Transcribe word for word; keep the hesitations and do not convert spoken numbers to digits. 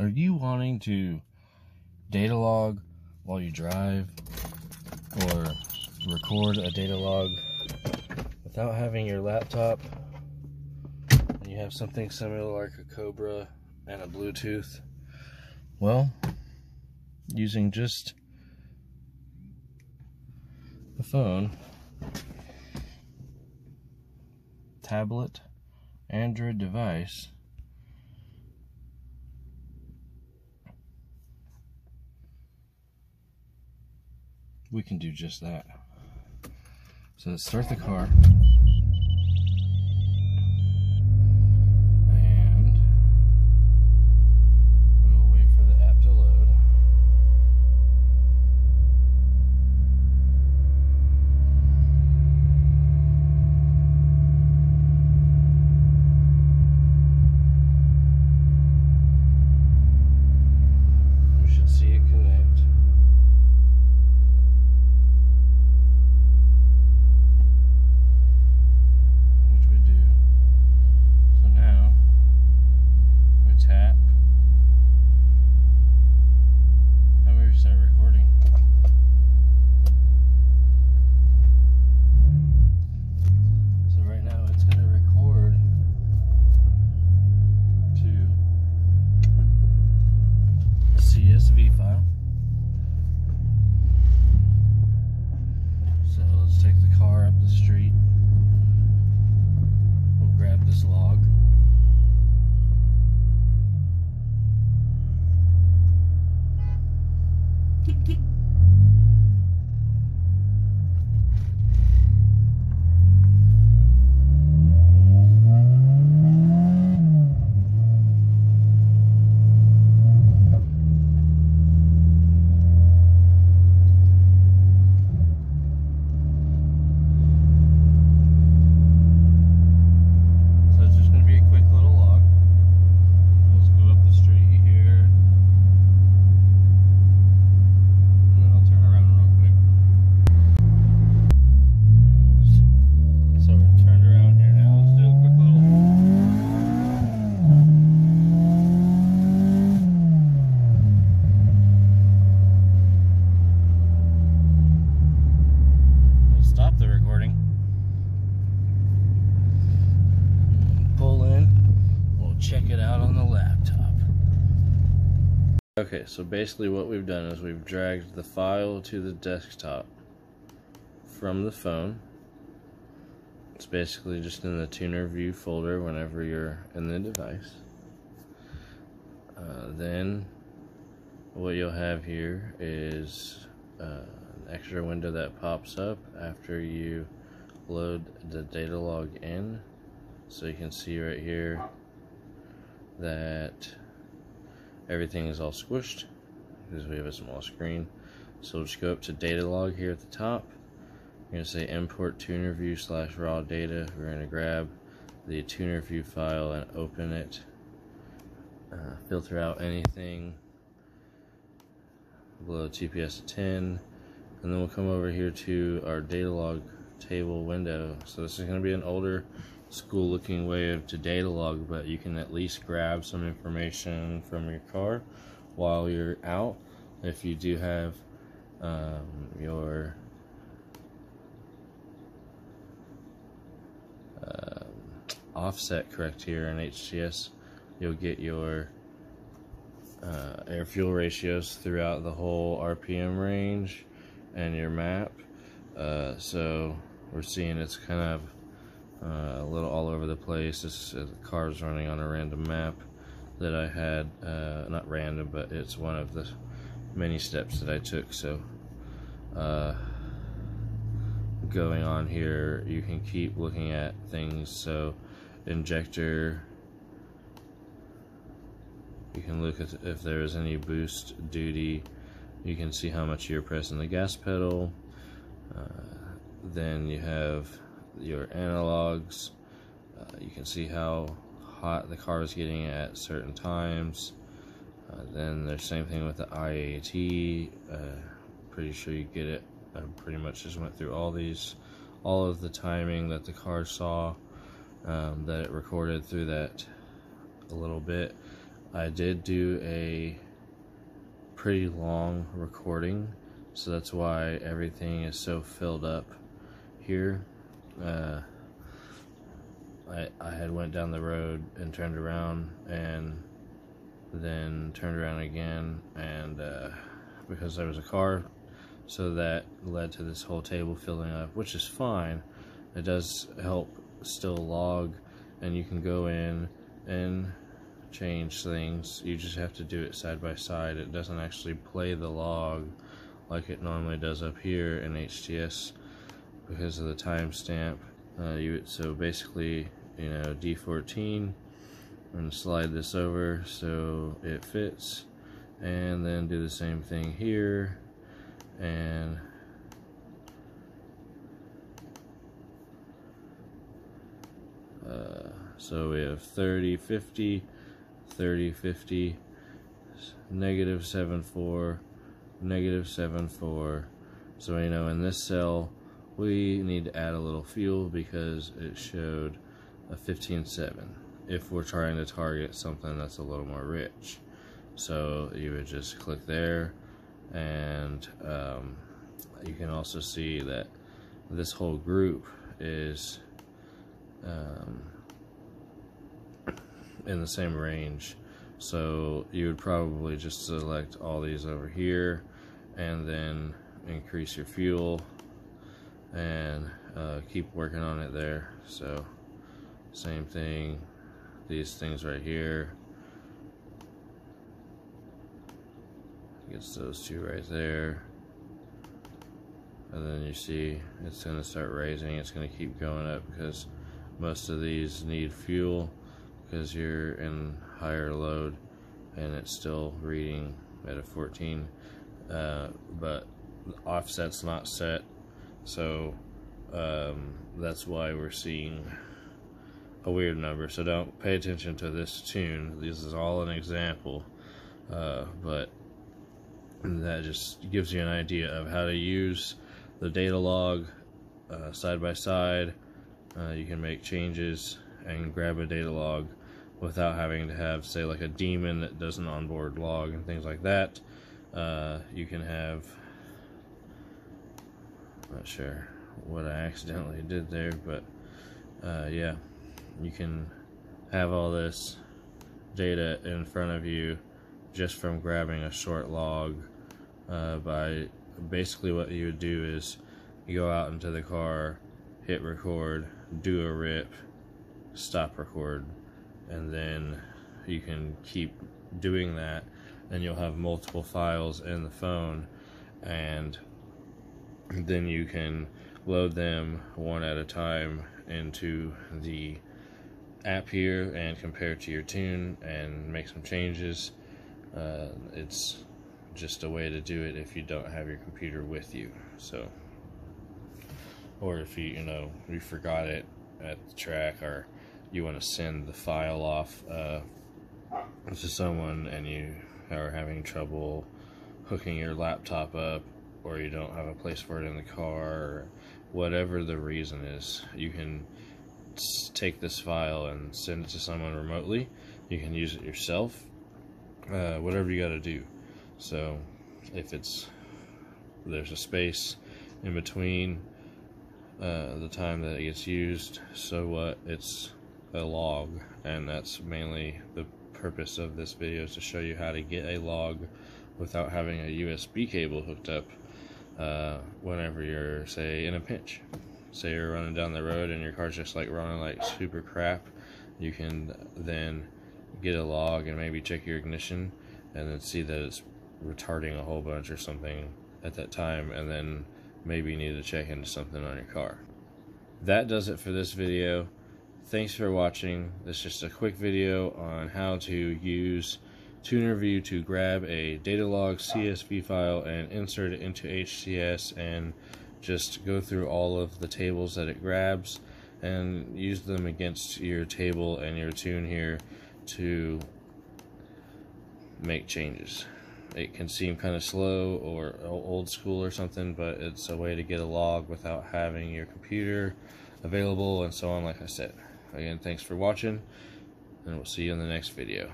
Are you wanting to data log while you drive, or record a data log without having your laptop, and you have something similar like a Cobra and a Bluetooth? Well, using just the phone, tablet, Android device, we can do just that. So let's start the car. C S V file. So let's take the car up the street. We'll grab this log. Okay, so basically what we've done is we've dragged the file to the desktop from the phone. It's basically just in the Tuner View folder whenever you're in the device. Uh, then what you'll have here is uh, an extra window that pops up after you load the data log in. So you can see right here that everything is all squished because we have a small screen. So we'll just go up to data log here at the top. We're going to say import tuner view slash raw data. We're going to grab the tuner view file and open it. Uh, filter out anything below T P S ten. And then we'll come over here to our data log table window. So this is going to be an older school looking way of to data log, but you can at least grab some information from your car while you're out if you do have um, your uh, offset correct here in H T S. You'll get your uh, air fuel ratios throughout the whole R P M range and your map. Uh, so we're seeing it's kind of Uh, a little all over the place. This uh, the car's running on a random map that I had, uh, not random, but it's one of the many steps that I took. So uh, going on here, you can keep looking at things. So injector, you can look at if there is any boost duty. You can see how much you're pressing the gas pedal. Uh, then you have your analogs. Uh, you can see how hot the car is getting at certain times. Uh, then there's same thing with the I A T. Uh, pretty sure you get it. I pretty much just went through all these, all of the timing that the car saw, um, that it recorded through that a little bit. I did do a pretty long recording, so that's why everything is so filled up here. Uh, I, I had went down the road and turned around and then turned around again, and uh, because there was a car, so that led to this whole table filling up, which is fine. It does help still log, and you can go in and change things. You just have to do it side by side. It doesn't actually play the log like it normally does up here in H T S because of the timestamp. Uh, you so basically, you know, D fourteen, I'm going to slide this over so it fits, and then do the same thing here, and uh, so we have thirty, fifty, thirty, fifty, negative seven four, negative seven four. So you know, in this cell we need to add a little fuel because it showed a fifteen seven if we're trying to target something that's a little more rich. So you would just click there, and um, you can also see that this whole group is um, in the same range. So you would probably just select all these over here and then increase your fuel and uh, keep working on it there. So same thing, these things right here, gets those two right there, and then you see it's going to start raising. It's going to keep going up because most of these need fuel because you're in higher load, and it's still reading at a fourteen, uh, but the offset's not set. So um, that's why we're seeing a weird number. So don't pay attention to this tune. This is all an example, uh, but that just gives you an idea of how to use the data log uh, side by side. Uh, you can make changes and grab a data log without having to have, say, like a daemon that does an onboard log and things like that. Uh, you can have, not sure what I accidentally did there, but uh, yeah, you can have all this data in front of you just from grabbing a short log. Uh, by basically what you would do is you go out into the car, hit record, do a rip, stop record, and then you can keep doing that, and you'll have multiple files in the phone, and then you can load them one at a time into the app here and compare to your tune and make some changes. Uh, it's just a way to do it if you don't have your computer with you, so, or if you you know you forgot it at the track, or you want to send the file off uh, to someone and you are having trouble hooking your laptop up, or you don't have a place for it in the car, or whatever the reason is, you can take this file and send it to someone remotely. You can use it yourself, uh, whatever you got to do. So if it's there's a space in between uh, the time that it gets used, so what, it's a log, and that's mainly the purpose of this video, is to show you how to get a log without having a U S B cable hooked up. Uh, whenever you're, say, in a pinch, say you're running down the road and your car's just like running like super crap, you can then get a log and maybe check your ignition and then see that it's retarding a whole bunch or something at that time, and then maybe you need to check into something on your car. That does it for this video. Thanks for watching. This is just a quick video on how to use Tuner View to grab a data log C S V file and insert it into H T S, and just go through all of the tables that it grabs and use them against your table and your tune here to make changes. It can seem kind of slow or old school or something, but it's a way to get a log without having your computer available and so on, like I said. Again, thanks for watching, and we'll see you in the next video.